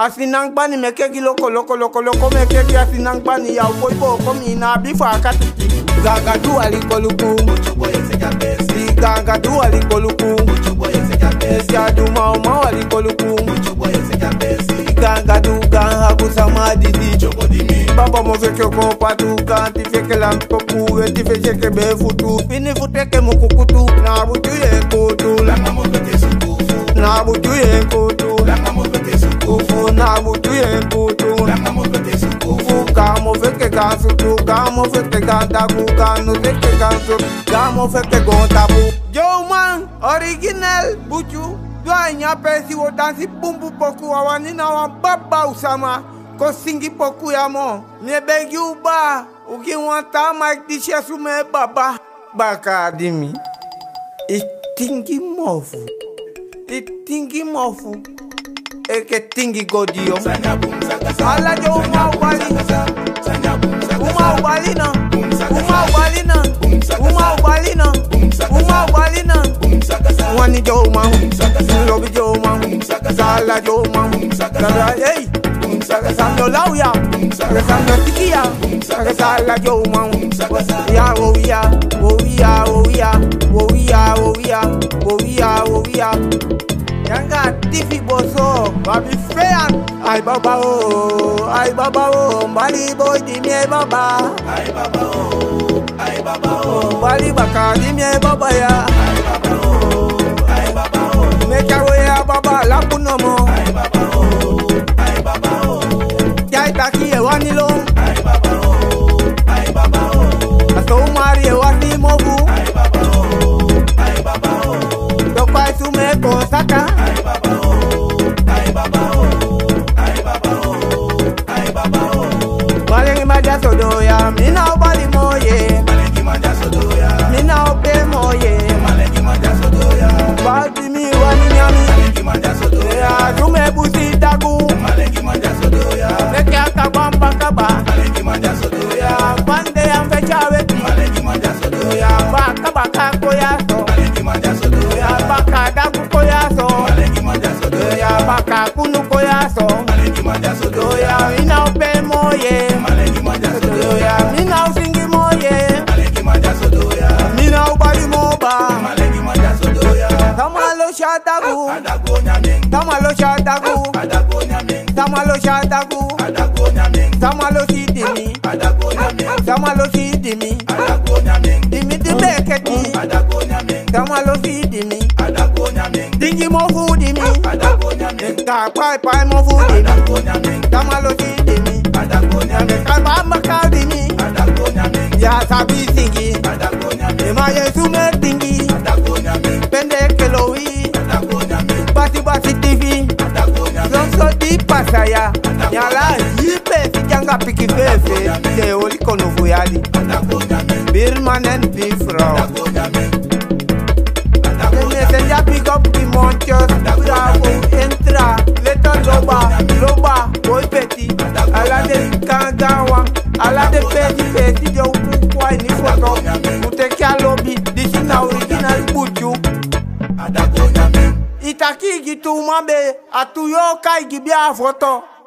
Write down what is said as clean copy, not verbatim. Asinang bani meke kiloko loko loko loko meke ki asinang bani ya uko iko komi na bifa akatiki. Gaga tu alikoluku, uchubo yeseka besi. Gaga tu alikoluku, uchubo yeseka besi. Yadu mau mau alikoluku, uchubo yeseka besi. Gaga tu gaga kusama didi choko dimi. Baba moseke kupatu kanti feke lampoku eti feke kebe futu. Fini futeke mukukutu na butu yekotu. Lama moseke suku, na butu yekotu. Lama moseke suku. Na butu yekoto, na kamofe te suku, kamofe ke gansuku, kamofe ke gantaku, kamofe ke gansuku, kamofe ke gantaku. Yo man, original butu, doa nyapesi wo dansi bumbu poku awani na wababa usama, kosingi poku yamo. Nebe yuba, uki wanta mike dishe sume baba, bakadimi. Itingi mofu. Eke tingi godiyo. Ala jo uma ubalina. Wani jo uma, lobi jo uma, ala jo uma. Kara hey, kasando lauya, kasando tikiya, kasala jo uma. Ya oya. Yanga tifi boso, babi feyan. Ay baba oh, mbali boy di mi baba. Ay baba oh, mbali baka di mi baba ya. Ay baba oh, meka we ya baba la punomo. Ay baba oh, jai taki e wanilo. Ay baba oh, aso mari e wani mobu. Ay baba oh, dopai sume ko saka. Sodoya, me now body moye, yeah. Maleki manja sodoya, me now pay moye, yeah. Maleki manja sodoya, body me wani nyami, maleki manja sodoya, jume busi dagu, maleki manja sodoya, meka kabamba kaba, maleki manja sodoya, bande amvechawe, maleki manja sodoya, baka baka koyaso, maleki manja sodoya, baka dagu koyaso, maleki manja sodoya, baka kunu koyaso, maleki manja sodoya, me now pay moye, yeah. Saya nyala yipe fijanga piki fefe te oli kono voyali birmanen bifro ne se ya pick up the monster bravo entra leto loba boy peti ala de kangawa ala de peti de ukwa ni foto utekia lobby this is original buju adagonyame. Itaki gitu mabe atuyo kai gibia foto.